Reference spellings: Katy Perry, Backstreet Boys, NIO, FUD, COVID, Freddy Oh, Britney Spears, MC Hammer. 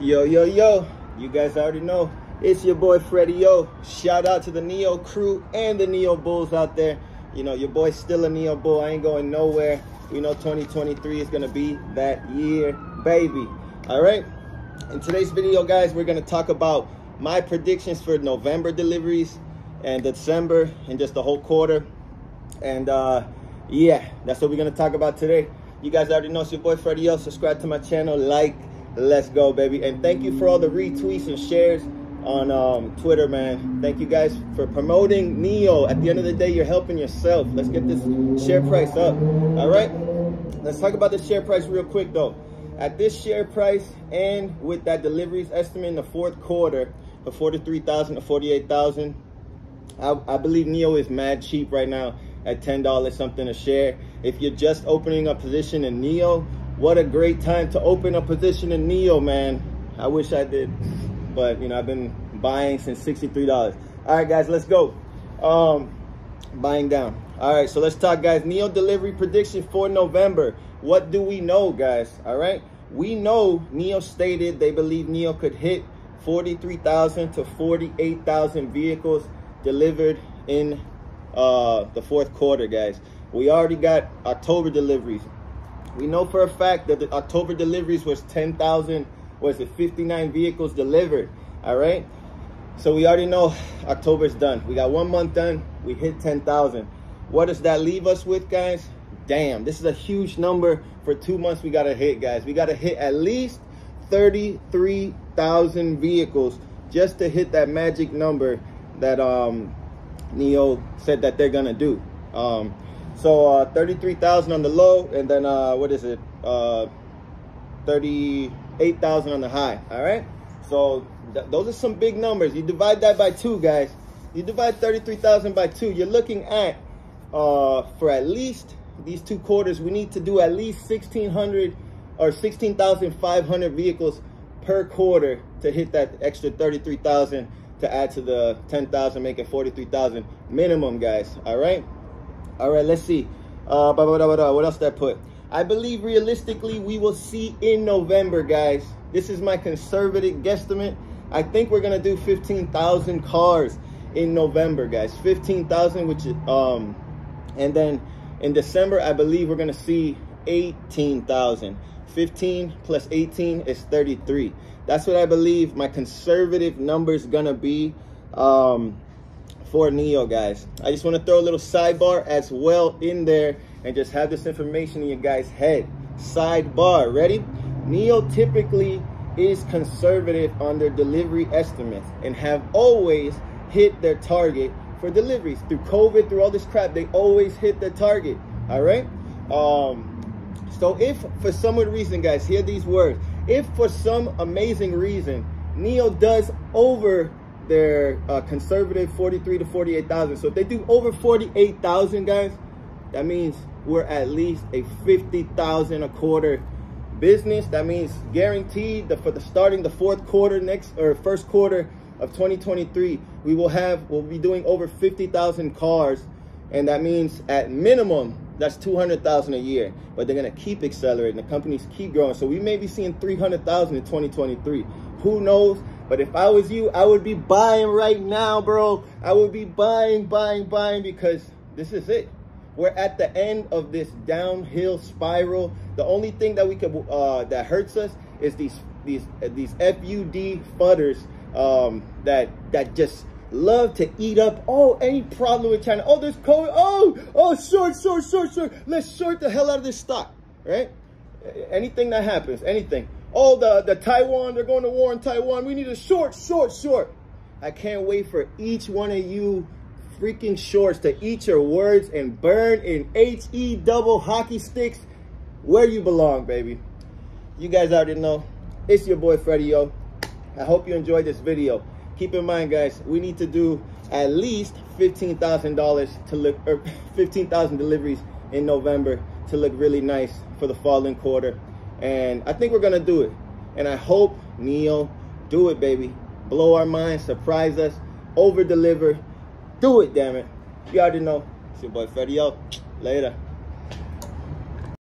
Yo, you guys already know, it's your boy Freddy Oh. Shout out to the NIO crew and the NIO Bulls out there. You know, your boy's still a NIO Bull. I ain't going nowhere. We know 2023 is going to be that year, baby. All right? In today's video, guys, we're going to talk about my predictions for November deliveries and December and just the whole quarter. And, yeah, that's what we're going to talk about today. You guys already know it's your boy Freddy Oh. Subscribe to my channel. Like, let's go, baby. And thank you for all the retweets and shares on Twitter, man. Thank you guys for promoting NIO. At the end of the day, you're helping yourself. Let's get this share price up. All right, let's talk about the share price real quick though. At this share price and with that deliveries estimate in the fourth quarter of 43,000 to 48,000, I believe NIO is mad cheap right now at $10 something a share. If you're just opening a position in NIO, what a great time to open a position in NIO, man. I wish I did, but you know, I've been buying since $63. All right, guys, let's go. Buying down. All right, so let's talk, guys. NIO delivery prediction for November. What do we know, guys? All right, we know NIO stated they believe NIO could hit 43,000 to 48,000 vehicles delivered in the fourth quarter, guys. We already got October deliveries. We know for a fact that the October deliveries was 59 vehicles delivered. All right, so we already know October's done. We got 1 month done. We hit 10,000. What does that leave us with, guys? Damn, this is a huge number for 2 months. We gotta hit, guys. We gotta hit at least 33,000 vehicles just to hit that magic number that NIO said that they're gonna do. So 33,000 on the low, and then 38,000 on the high. All right, so those are some big numbers. You divide that by two, guys. You divide 33,000 by two, you're looking at for at least these two quarters, we need to do at least 1,600 or 16,500 vehicles per quarter to hit that extra 33,000 to add to the 10,000, making 43,000 minimum, guys. All right, let's see what else that put. I believe realistically we will see in November, guys. This is my conservative guesstimate. I think we're gonna do 15,000 cars in November, guys. 15,000, which is, and then in December, I believe we're gonna see 18,000. 15 plus 18 is 33. That's what I believe my conservative number's gonna be for NIO, guys. I just wanna throw a little sidebar as well in there and just have this information in your guys' head. Sidebar, ready? NIO typically is conservative on their delivery estimates and have always hit their target for deliveries. Through COVID, through all this crap, they always hit their target, all right? So if for some reason, guys, hear these words, if for some amazing reason, NIO does over their conservative 43 to 48,000, so if they do over 48,000, guys, that means we're at least a 50,000 a quarter business. That means guaranteed that for the starting the fourth quarter next or first quarter of 2023, we'll be doing over 50,000 cars, and that means at minimum that's 200,000 a year. But they're gonna keep accelerating. The companies keep growing, so we may be seeing 300,000 in 2023. Who knows? But if I was you, I would be buying right now, bro. I would be buying because this is it. We're at the end of this downhill spiral. The only thing that we could that hurts us is these FUD fudders that just love to eat up any problem with China. Oh, there's COVID. Oh, short. Let's short the hell out of this stock, right? Anything that happens, anything. Oh, the Taiwan, they're going to war in Taiwan. We need a short. I can't wait for each one of you freaking shorts to eat your words and burn in HE double hockey sticks where you belong, baby. You guys already know, it's your boy Freddy Oh. I hope you enjoyed this video. Keep in mind, guys, we need to do at least $15,000 deliveries in November to look really nice for the following quarter, and I think we're gonna do it. And I hope NIO do it, baby. Blow our minds, surprise us, over deliver. Do it, damn it. You already know. It's your boy Freddy Oh. Later.